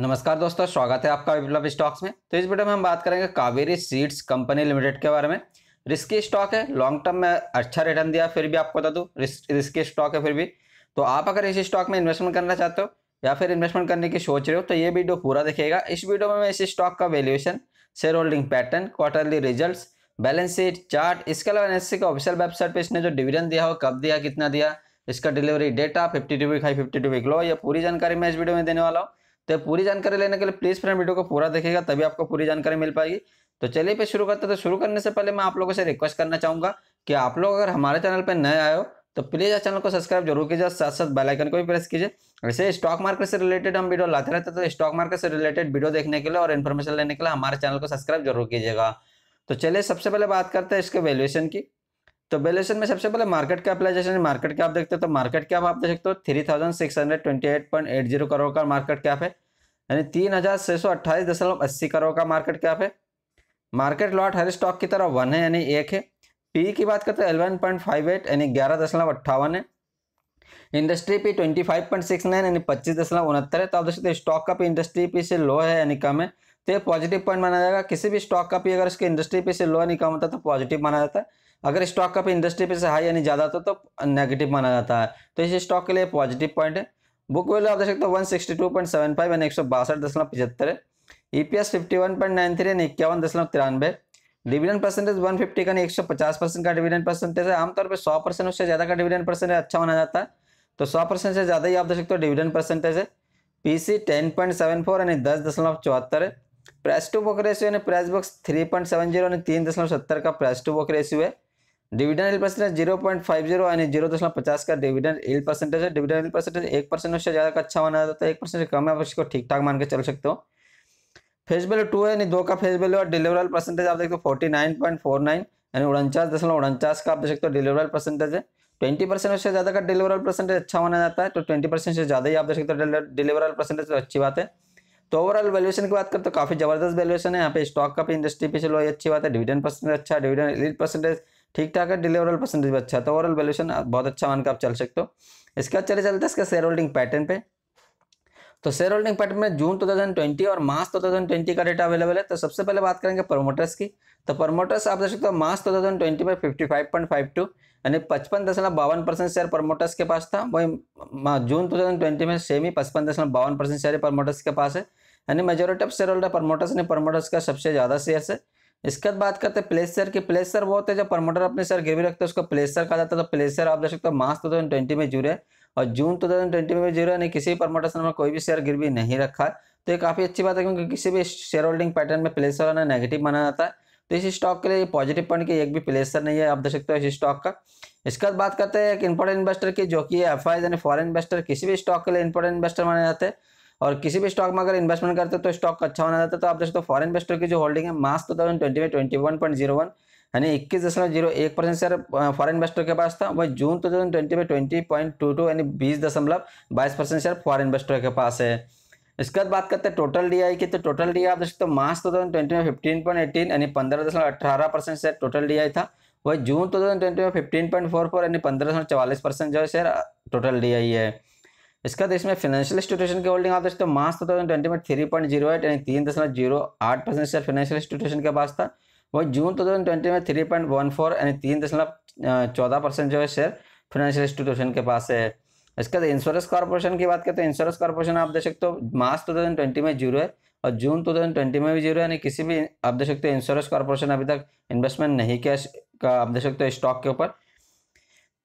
नमस्कार दोस्तों, स्वागत है आपका विप्लव स्टॉक्स में। तो इस वीडियो में हम बात करेंगे कावेरी सीड्स कंपनी लिमिटेड के बारे में। रिस्की स्टॉक है, लॉन्ग टर्म में अच्छा रिटर्न दिया, फिर भी आपको बता दूं रिस्की स्टॉक है फिर भी। तो आप अगर इस स्टॉक में इन्वेस्टमेंट करना चाहते हो या फिर इन्वेस्टमेंट करने की सोच रहे हो तो ये वीडियो पूरा देखिएगा। इस वीडियो में मैं इस स्टॉक का valuation, share holding pattern, quarterly results, balance sheet, chart, इसके अलावा एनएससी के ऑफिशियल वेबसाइट पर इसने जो डिविडेंड दिया हो, कब दिया, कितना दिया, इसका delivery data, 52 week high, 52 week low, ये पूरी जानकारी मैं इस वीडियो में देने वाला हूँ। तो पूरी जानकारी लेने के लिए प्लीज फ्रेंड वीडियो को पूरा देखिएगा, तभी आपको पूरी जानकारी मिल पाएगी। तो चलिए पे शुरू करते हैं। तो शुरू करने से पहले मैं आप लोगों से रिक्वेस्ट करना चाहूंगा कि आप लोग अगर हमारे चैनल पर नए आए हो तो प्लीज चैनल को सब्सक्राइब जरूर कीजिए, साथ साथ बेल आइकन को भी प्रेस कीजिए। ऐसे स्टॉक मार्केट से रिलेटेड हम वीडियो लाते रहते हैं, तो स्टॉक मार्केट से रिलेटेड वीडियो देखने के लिए और इन्फॉर्मेशन लेने के लिए हमारे चैनल को सब्सक्राइब जरूर कीजिएगा। तो चलिए सबसे पहले बात करते हैं इसके वैल्यूएशन की। तो वैल्यूएशन में सबसे पहले मार्केट कैपिटलाइजेशन, मार्केट कैप देखते हो तो मार्केट कैप आप देख सकते हो 3628.80 करोड़ का मार्केट कैप है, यानी 3628.80 करोड़ का मार्केट कैप है। मार्केट लॉट हर स्टॉक की तरह 1 है, यानी 1 है। पी की बात करते हैं 11.58 यानी 11.58 है। इंडस्ट्री पी 25.69 यानी 25.69 है। तो आप देख सकते हो स्टॉक का पी इंडस्ट्री पी से लो है यानी कम है, तो ये पॉजिटिव पॉइंट माना जाएगा। किसी भी स्टॉक का पी अगर इसके इंडस्ट्री पी से लो यानी कम होता है तो पॉजिटिव माना जाता है, अगर स्टॉक का पी इंडस्ट्री पी से हाई यानी ज़्यादा होता तो नेगेटिव माना जाता है। तो इस स्टॉक के लिए पॉजिटिव पॉइंट है। बुक वैल्यू आप देख सकते हो 162.75 यानी 162.75 है। EPS 51.93 यानी 51.93। डिविडेंड परसेंटेज 150 का यानी 150% का डिविडेंड परसेंटेज है। आमतौर पर 100% उससे ज़्यादा का डिविडेंड परसेंटेज अच्छा माना जाता है, तो 100% से ज़्यादा ही आप देख सकते हो डिविडेंड परसेंटेज है। PC 10.74 यानी 10.74 है। प्राइस टू बुक रेशियो यानी प्राइस बुक्स 3.70 यानी 3.70 का प्राइस टू बुक रेशियो है। डिविडेंड यील्ड परसेंटेज 0.50 यानी 0.50 का डिविडेंड यील्ड परसेंटेज है। डिविडेंड यील्ड परसेंटेज 1% उससे ज़्यादा का अच्छा माना जाता है, 1% से कम है आप इसको ठीक ठाक मान के चल सकते हो। फेस वैल्यू 2 है यानी 2 का फेस वैल्यू, और डिलीवरल परसेंटेज आप देखते हो 49.49 यानी 49.49 का आप देख सकते हो डिलीवरल परसेंटेज है। 20% उससे ज़्यादा का डिलीवरल परसेंटेज अच्छा माना जाता है, तो 20% से ज़्यादा ही आप देख सकते हो डिलीवरल परसेंटेज, तो अच्छी बात है। तो ओवरऑल वैल्यूएशन की बात करते हो काफ़ी ज़बरदस्त वैल्यूएशन है। यहाँ पे स्टॉक का भी इंडस्ट्री पे चलो ये अच्छी बात है। डिविडेंड परसेंटेज अच्छा, डिविडेंड यील्ड परसेंटेज ठीक ठाक है, डिलीवरल परसेंटेज भी अच्छा है, तो ओवरऑल वैल्यूएशन बहुत अच्छा मानकर आप चल सकते हो। इसके बाद चले चलते हैं इसका शेयर होल्डिंग पैटर्न पे। तो शेयर होल्डिंग पैटर्न में जून 2020 और मार्च 2020 का डेटा अवेलेबल है। तो सबसे पहले बात करेंगे प्रमोटर्स की। तो प्रमोटर्स आप देख सकते हो मार्च 2020 में 55.52 यानी 55.52% शेयर प्रमोटर्स के पास था। वही जून 2020 में सेम ही 55.52% शेयर प्रमोटर्स के पास है, यानी majority of share holder promoters ने प्रमोटर्स का सबसे ज़्यादा शेयर है। इसके बाद बात करते हैं प्लेस शेयर की। प्लेस शेयर वो होते हैं जब प्रमोटर अपने शेयर गिरवी रखते हैं उसको प्लेस शेयर कहा जाता है। तो प्लेस शेयर आप देख सकते हो मार्च 2020 में जुड़े और जून 2020 में जीरो, यानी किसी भी प्रमोटर्स ने कोई भी शेयर गिरवी नहीं रखा, तो ये काफ़ी अच्छी बात है क्योंकि किसी भी शेयर होल्डिंग पैटर्न में प्लेसर होना नेगेटिव माना जाता है। तो इस स्टॉक के लिए पॉजिटिव पॉइंट कि एक भी प्लेसर नहीं है आप देख सकते हो इस स्टॉक का। इसके बाद बात करते हैं एक इंपॉर्टेंट इन्वेस्टर की, जो कि FIs यानी फॉरेन इन्वेस्टर किसी भी स्टॉक के लिए इंपॉर्टेंट इन्वेस्टर माने जाते हैं, और किसी भी स्टॉक में अगर इन्वेस्टमेंट करते तो स्टॉक अच्छा माना जाता है। तो आप देख सकते हो फॉरेन इन्वेस्टर की जो होल्डिंग है मार्च 2020 में 21.01 यानी 21.01% शेयर फॉरेन इन्वेस्टर के पास था। वही जून 2020 में 20.22 यानी 20.22% शेयर फॉरेन इन्वेस्टर के पास है। इसके बाद बात करते हैं टोटल DI की। तो टोटल DI आप देख सकते हो मार्च 2020 में 15.18 यानी 15.18% शेयर टोटल DI था। वही जून 2020 में 15.44 यानी 15.44% जो है शेयर टोटल DI है। इसका इसमें फाइनेंशियल इंस्टीट्यूशन की होल्डिंग आप देख सकते हो मार्च 2020 में 3.08 यानी 3.08% शेयर फाइनेंशियल इंस्टीट्यूशन के पास था। वही जून 2020 में 3.14 यानी 3.14% जो है शेयर फाइनेंशियल इंस्टीट्यूशन के पास है। इसके बाद इंश्योरेंस कॉर्पोरेशन की बात करते हैं। इंश्योरेंस कॉर्पोरेशन आप देख सकते हो मार्च 2020 में जीरो है और जून 2020 में भी जीरो है, यानी किसी भी आप देख सकते हो इंश्योरेंस कॉर्पोरेशन अभी तक इन्वेस्टमेंट नहीं किया आप देख सकते हो स्टॉक के ऊपर।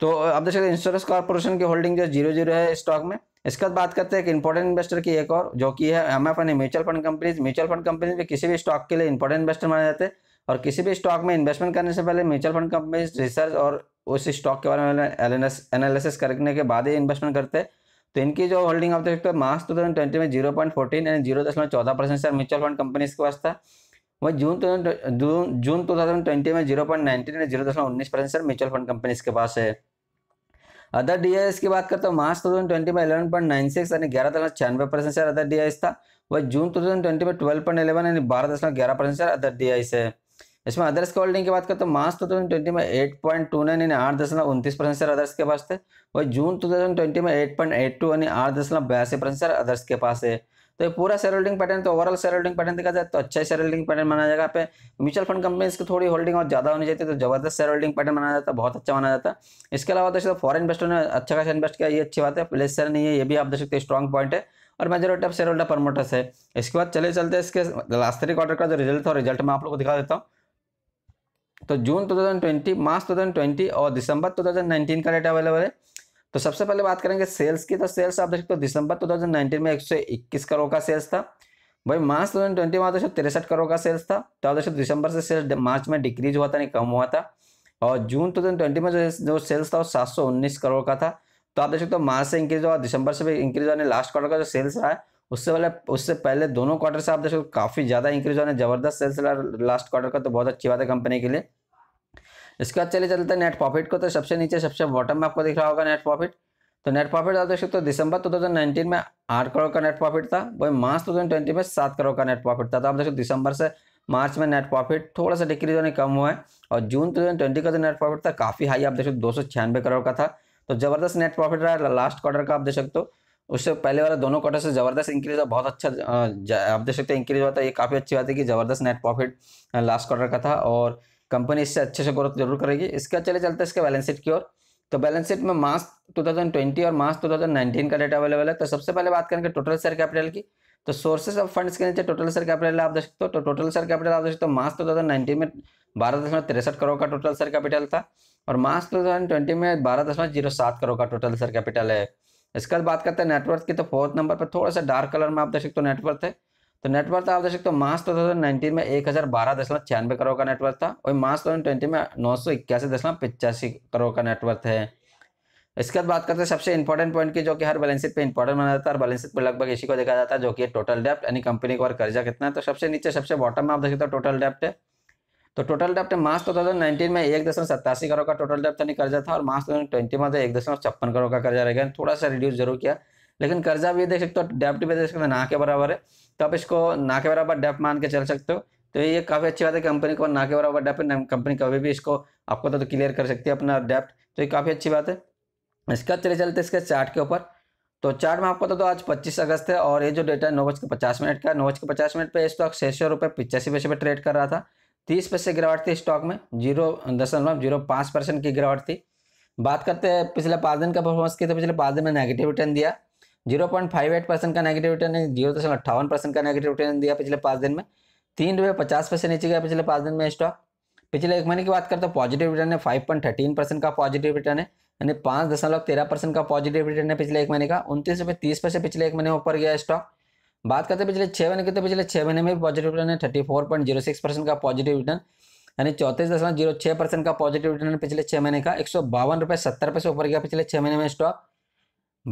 तो आप देख सकते हो इंश्योरेंस कॉर्पोरेशन की होल्डिंग जो 0.0 है स्टॉक में। इसके बाद बात करते हैं एक इंपॉर्टेंट इन्वेस्टर की, एक और जो कि है MF यानी mutual fund companies. Mutual fund companies में किसी भी स्टॉक के लिए इंपॉर्टेंट इन्वेस्टर माने जाते हैं, और किसी भी स्टॉक में इन्वेस्टमेंट करने से पहले म्यूचुअल फंड कंपनीज रिसर्च और उस स्टॉक के बारे में एनालिसिस करने के बाद ही इन्वेस्टमेंट करते हैं। तो इनकी जो होल्डिंग आप देख सकते हो मार्च 2020 में 0.14 यानी 0.14% शेयर म्यूचुअल फंड कंपनीज के पास था। वही जून 2020 में 0.19 यानी 0.19% शेयर म्यूचुअल फंड कंपनीज के पास है। अदर DIs की बात करते हो मार्च 2020 में 11.96 यानी 11.96% शेयर अदर DIs था। वही जून 2020 में 12.11 यानी 12.11% शेयर अदर DIs है। इसमें अदर्स की होल्डिंग की बात करते हैं मार्च 2020 में 8.29 यानी 8.29% शेयर अदर्स के पास थे। वही जून 2020 में 8.82 यानी 8.82% शेयर अदर्स के पास है। तो ये पूरा शेयर होल्डिंग पैटर्न, तो ओवरऑल शेयर होल्डिंग पैटर्न देखा जाए तो अच्छा शेयर होल्डिंग पैटर्न माना जाएगा। यहाँ पे म्यूचुअल फंड कंपनीज की थोड़ी होल्डिंग और ज्यादा होनी चाहिए तो जबरदस्त शेयर होल्डिंग पैटर्न माना जाता है, बहुत अच्छा माना जाता है। इसके अलावा दोस्तों फॉरेन इन्वेस्टर ने अच्छा खासा इन्वेस्ट किया, ये अच्छी बात है। प्लेस शेयर नहीं है, ये भी आप देख सकते हैं, स्ट्रॉन्ग पॉइंट है। और majority of share holder promoters है। इसके बाद चले चलते हैं इसके लास्ट 3 क्वार्टर का जो रिजल्ट था, रिजल्ट मैं आप लोग को दिखा देता हूँ। तो जून 2020, मार्च 2020 और दिसंबर 2019 का डेटा अवेलेबल है। तो सबसे पहले बात करेंगे सेल्स की, तो सेल्स आप देख सकते हो दिसंबर 2019 में 121 करोड़ का सेल्स था। भाई मार्च 2020 में 163 करोड़ का सेल्स था। तो आप दिसंबर से सेल्स मार्च में डिक्रीज हुआ था, नहीं कम हुआ था। और जून 2020 में जो सेल्स था वो 719 करोड़ का था। तो आप देख सकते हो मार्च से इंक्रीज हुआ, दिसंबर से भी इंक्रीज होने, लास्ट क्वार्टर का जो सेल्स रहा है उससे पहले दोनों क्वार्टर से आप देख सकते हो काफी ज्यादा इंक्रीज होने, जबरदस्त सेल्स रहा लास्ट क्वार्टर का, तो बहुत अच्छी बात है कंपनी के लिए। इसके बाद चले चलते हैं नेट प्रॉफिट को, तो सबसे नीचे सबसे बॉटम में आपको दिख रहा होगा नेट प्रॉफिट। तो नेट प्रॉफिट आप देख सकते हो दिसंबर 2019 में 8 करोड़ का नेट प्रॉफिट था, वही मार्च 2020 में 7 करोड़ का नेट प्रॉफिट था। तो आप देख सकते हो दिसंबर से मार्च में नेट प्रॉफिट थोड़ा सा डिक्रीज होने कम हुआ है। और जून 2020 का जो नेट प्रॉफिट था काफी हाई, आप देख सकते हो 296 करोड़ का था। तो जबरदस्त नेट प्रॉफिट रहा लास्ट क्वार्टर का, आप देख सकते हो उससे पहले वाला दोनों क्वार्टर से जबरदस्त इंक्रीज, बहुत अच्छा आप देख सकते हो इंक्रीज हुआ था। ये काफी अच्छी बात है कि जबरदस्त नेट प्रॉफिट लास्ट क्वार्टर का था और कंपनी इससे अच्छे से ग्रोथ जरूर करेगी। इसका चले चलते हैं इसके बैलेंस शीट की ओर। तो बैलेंस शीट में मार्च 2020 और मार्च 2019 का डेटा अवेलेबल है। तो सबसे पहले बात करेंगे टोटल शेयर कैपिटल की, तो सोर्सेज ऑफ फंड्स के नीचे टोटल शेयर कैपिटल आप देख सकते हो। तो टोटल शेयर कैपिटल आप देख सकते हो मार्च 2019 में 12.63 करोड़ का टोटल शेयर कैपिटल था और मार्च 2020 में 12.07 करोड़ का टोटल शेयर कैपिटल है। इसके बाद बात करते हैं नेटवर्थ की, तो 4th नंबर पर थोड़ा सा डार्क कलर में आप देख सकते हो नेटवर्थ है। तो नेटवर्थ आप देख सकते हो मार्च 2019 में 1012.96 करोड़ का नेटवर्थ था और मार्च 2020 में 981.85 करोड़ का नेटवर्थ है। इसके बाद बात करते हैं सबसे इंपॉर्टेंट पॉइंट की, जो कि हर बैलेंस शीट पे इंपॉर्टेंट माना जाता है और बैलेंस शीट पे लगभग इसी को देखा जाता है, जो कि टोटल डेप्ट यानी कंपनी को और कर्जा कितना है। तो सबसे नीचे सबसे बॉटम में आप देख सकते हो टोटल डेप्ट है। तो टोटल डेप्ट मार्च 2019 में 1.87 करोड़ का टोटल डेप्ट यानी कर्जा था और मार्च 2020 में 1.56 करोड़ का कर्जा रह गया, थोड़ा सा रिड्यूस जरूर किया, लेकिन कर्जा भी देख सकते हो डेप्ट भी देख सकते हो ना के बराबर है। तो आप इसको ना के बराबर डेप्ट मान के चल सकते हो। तो ये काफ़ी अच्छी बात है, कंपनी को ना के बराबर डेप्ट, कंपनी कभी भी इसको आपको तो क्लियर कर सकती है अपना डेप्ट, तो ये काफ़ी अच्छी बात है। इसका चले चलते इसके चार्ट के ऊपर, तो चार्ट में आपको तो आज 25 अगस्त है और ये जो डेटा है 9:50 का, 9:50 पर स्टॉक 600.85 पे ट्रेड कर रहा था। 30 पैसे गिरावट थी स्टॉक में, 0.05% की गिरावट थी। बात करते हैं पिछले 5 दिन का परफॉर्मेंस की, तो पिछले 5 दिन में नेगेटिव रिटर्न दिया, 0.58% का नेगेटिव रिटर्न है, 0.58% का नेगेटिव रिटर्न दिया पिछले 5 दिन में। ₹3.50 नीचे गया पिछले 5 दिन में स्टॉक। पिछले 1 महीने की बात करते हैं, पॉजिटिव रिटर्न है, 5.13% का पॉजिटिव रिटर्न है, यानी 5.13% का पॉजिटिव रिटर्न है पिछले 1 महीने का। ₹29.30 पिछले 1 महीने ऊपर गया स्टॉक। बात करते हैं पिछले 6 महीने की, तो पिछले 6 महीने में भी पॉजिटिव रिटर्न है, 34.06% का पॉजिटिव रिटर्न, यानी 34.06% का पॉजिटिव रिटर्न है पिछले 6 महीने का। ₹152.70 ऊपर गया पिछले 6 महीने में स्टॉक।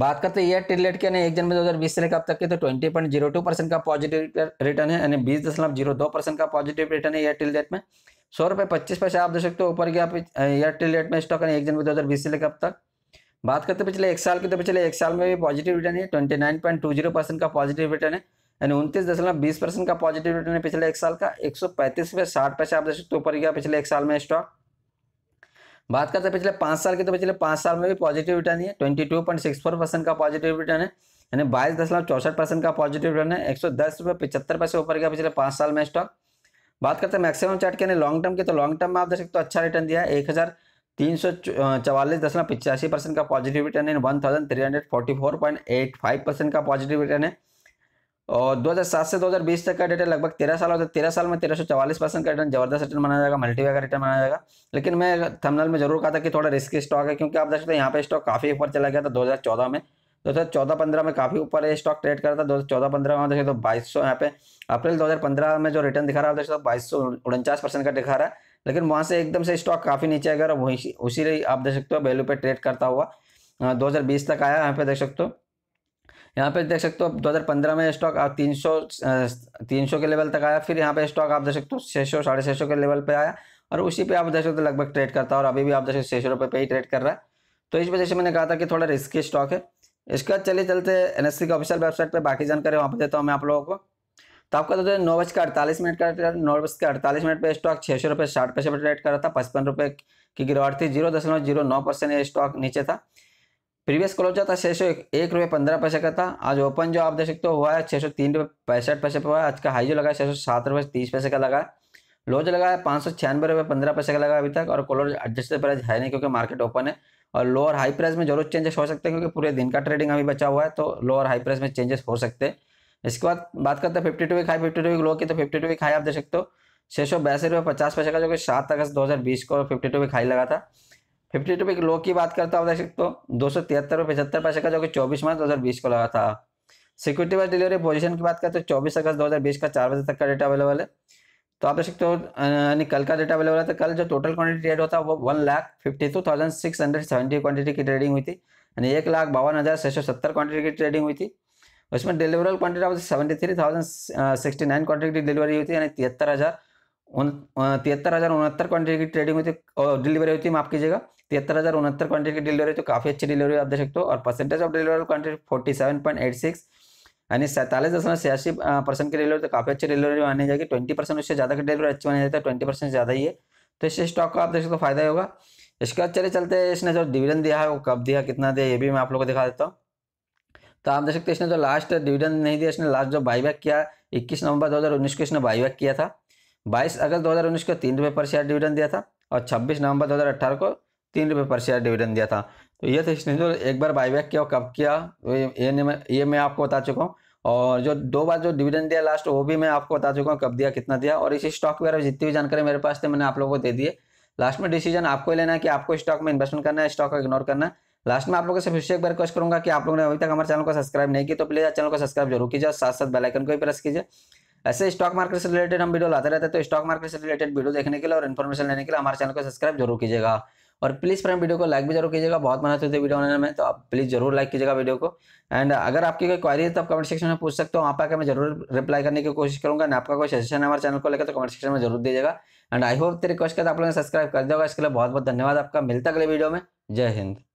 बात करते हैं ईयर टू डेट के, 1 जनवरी 2020 से लेकर अब तक के, तो 20.02% का पॉजिटिव रिटर्न है, यानी 20.02% का पॉजिटिव रिटर्न है ईयर टू डेट में। ₹100.25 आप देख सकते हो ऊपर गया ईयर टू डेट में स्टॉक, 1 जनवरी 2020 से लेकर अब तक। बात करते हैं पिछले 1 साल की, तो पिछले 1 साल में भी पॉजिटिव रिटर्न है, 29.20% का पॉजिटिव रिटर्न है, यानी 29.20% का पॉजिटिव रिटर्न है पिछले 1 साल का। ₹135.60 आप देख सकते हो ऊपर गया पिछले 1 साल में स्टॉक। बात करते हैं पिछले 5 साल की, तो पिछले 5 साल में भी पॉजिटिव रिटर्न है, 22.64% का पॉजिटिव रिटर्न है, यानी 22.64% का पॉजिटिव रिटर्न है, ₹110.75 ऊपर गया पिछले 5 साल में स्टॉक। बात करते हैं मैक्सिमम चार्ट के लॉन्ग टर्म के, तो लॉन्ग टर्म में आप देख सकते हो अच्छा रिटर्न दिया है, 1344.85% का पॉजिटिव रिटर्न है, 1344.85% का पॉजिटिव रिटर्न है। और 2007 से 2020 तक का डेटा लगभग 13 साल होता है, 13 साल में 1344% का रिटर्न जबरदस्त रिटर्न माना जाएगा, मल्टीवे का रिटर्न माना जाएगा। लेकिन मैं थंबनेल में जरूर कहा था कि थोड़ा रिस्की स्टॉक है, क्योंकि आप देख सकते हैं यहाँ पे स्टॉक काफी ऊपर चला गया था 2014 में, 2014-15 में काफी ऊपर है स्टॉक ट्रेड कर रहा था। 2014-15 में देखे तो 2200, यहाँ पे अप्रैल 2015 में जो रिटर्न दिखा रहा है आप 2249% का दिखा रहा है, लेकिन वहाँ से एकदम से स्टॉक काफी नीचे आ गया और वहीं उसी आप देख सकते हो वैल्यू पे ट्रेड करता हुआ 2020 तक आया। यहाँ पे देख सकते हो 2015 में स्टॉक आप 300 के लेवल तक आया, फिर यहाँ पे स्टॉक आप देख सकते हो 600-650 के लेवल पे आया और उसी पे आप देख सकते हो लगभग ट्रेड करता है और अभी भी आप देख सकते हो ₹600 पे ही ट्रेड कर रहा है। तो इस वजह से मैंने कहा था कि थोड़ा रिस्की स्टॉक है। इसके बाद चलिए चलते NSE की ऑफिशियल वेबसाइट पर, बाकी जानकारी वहाँ पर देता हूँ मैं आप लोगों को। तो आपका तो 9:48 का 9:48 पे स्टॉक ₹600.60 पर ट्रेड कर रहा था, ₹55 की गिरावट थी, 0.09% स्टॉक नीचे था। प्रीवियस क्लोज था 601 रुपये 15 पैसे का था। आज ओपन जो आप देख सकते हो हुआ है 603 रुपये 65 पैसे पर। आज का हाई जो लगा है 607 रुपये 30 पैसे का लगा है। लो जो लगा है 596 रुपये 15 पैसे का लगा अभी तक। और क्लोज एडजस्टेड प्राइस है नहीं क्योंकि मार्केट ओपन है। और लो और हाई प्राइस में जरूर चेंजेस हो सकते हैं क्योंकि पूरे दिन का ट्रेडिंग अभी बचा हुआ है, तो लो और हाई प्राइस में चेंजेस हो सकते हैं। इसके बाद बात करते हैं 52 वीक हाई 52 वीक लो की। तो 52 वीक हाई आप देख सकते हो 682 रुपये 50 पैसे का, जो कि 7 अगस्त 2020 को 52 वीक हाई लगा था। 52 वीक लो की बात करता हूँ, आप देख सकते हो 273 रुपये 75 पैसे का, जो कि 24 मार्च 2020 को लगा था। सिक्योरिटी बाय डिलीवरी पोजीशन की बात करते हो 24 अगस्त 2020 का 4 बजे तक का डेटा अवेलेबल है। तो आप देख सकते हो यानी कल का डेटा अवेलेबल है। तो कल जो टोटल क्वांटिटी ट्रेड होता है वो 1,52,670 क्वांटिटी की ट्रेडिंग हुई थी, यानी 1,52,670 क्वांटिटी की ट्रेडिंग हुई थी। उसमें डिलीवरल क्वांटिटी ऑफ 73,069 क्वांटिटी की डिलीवरी हुई थी, यानी 73,069 क्वांटिटी की ट्रेडिंग हुई थी और डिलीवरी हुई थी, माफ कीजिएगा 73,069 क्वांटिटी की डिलीवरी। तो काफी अच्छी डिलीवरी आप देख सकते हो। और परसेंटेज ऑफ डिलीवरी क्वांटिटी 47.86 यानी 47.86% की डिलीवरी, तो काफी अच्छी डिलीवरी मानी जाएगी। 20% उससे ज्यादा की डिलीवरी अच्छी मानी जाती है, 20% ज्यादा ही है। तो इस स्टॉक का आप देख सकते हो फायदा होगा। इसके बाद चले चलते हैं इसने जो डिविडेंड दिया है वो कब दिया कितना दिया ये भी मैं आप लोगों को दिखा देता हूँ। तो आप देख सकते हैं इसने जो लास्ट डिविडेंड नहीं दिया, इसने लास्ट जो बाईबैक किया 21 नवंबर 2019 को इसने बाईबैक किया था। 22 अगस्त 2019 को 3 रुपये पर शेयर डिविडेंड दिया था और 26 नवंबर 2018 को 3 रुपये पर शेयर डिविडेंड दिया था। तो ये था इसने जो एक बार बाईबैक किया और कब किया ये मैं आपको बता चुका हूँ। और जो 2 बार जो डिविडेंड दिया लास्ट वो भी मैं आपको बता चुका हूँ कब दिया कितना दिया। और इसी स्टॉक के बारे में जितनी भी जानकारी मेरे पास थी मैंने आप लोगों को दे दिए। लास्ट में डिसीजन आपको लेना है कि आपको स्टॉक में इन्वेस्टमेंट करना है, स्टॉक को इग्नोर करना है। लास्ट में आप लोगों से फिर से एक बार रिक्वेस्ट करूंगा कि आप लोगों ने अभी तक हमारे चैनल को सब्सक्राइब नहीं किया तो प्लीज चैनल को सब्सक्राइब जरूर कीजिए और साथ साथ बेल आइकन को भी प्रेस कीजिए। ऐसे स्टॉक मार्केट से रिलेटेड हम वीडियो लाते रहते हैं, तो स्टॉक मार्केट से रिलेटेड वीडियो देखने के लिए और इन्फॉर्मेशन लेने के लिए हमारे चैनल को सब्सक्राइब जरूर कीजिएगा। और प्लीज फ्रेंड वीडियो को लाइक भी जरूर कीजिएगा, बहुत मेहनत होती है वीडियो बनाने में, तो आप प्लीज जरूर लाइक कीजिएगा वीडियो को। एंड अगर आपकी कोई क्वेरी है तो आप कमेंट सेक्शन में पूछ सकते हो, वहाँ पर आकर मैं जरूर रिप्लाई करने की कोशिश करूंगा। एंड आपका कोई सजेशन हमारे चैनल को लेकर तो कमेंट सेक्शन में जरूर दीजिएगा। एंड आई होप तेरी रिक्वेस्ट करते आप लोगों ने सब्सक्राइब कर दिया होगा। इसके लिए बहुत बहुत धन्यवाद आपका। मिलता अगले वीडियो में। जय हिंद।